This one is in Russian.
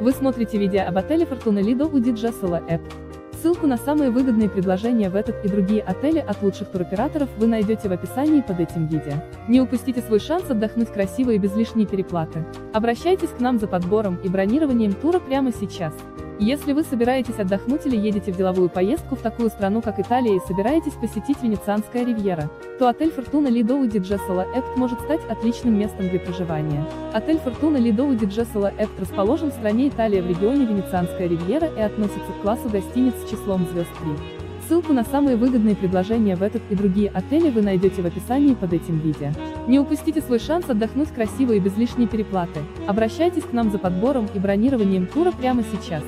Вы смотрите видео об отеле Fortuna Lido di Jesolo Apt. Ссылку на самые выгодные предложения в этот и другие отели от лучших туроператоров вы найдете в описании под этим видео. Не упустите свой шанс отдохнуть красиво и без лишней переплаты. Обращайтесь к нам за подбором и бронированием тура прямо сейчас. Если вы собираетесь отдохнуть или едете в деловую поездку в такую страну, как Италия, и собираетесь посетить Венецианская ривьера, то отель Fortuna Lido di Jesolo Apt может стать отличным местом для проживания. Отель Fortuna Lido di Jesolo Apt расположен в стране Италия в регионе Венецианская ривьера и относится к классу гостиниц с числом звезд 3. Ссылку на самые выгодные предложения в этот и другие отели вы найдете в описании под этим видео. Не упустите свой шанс отдохнуть красиво и без лишней переплаты. Обращайтесь к нам за подбором и бронированием тура прямо сейчас.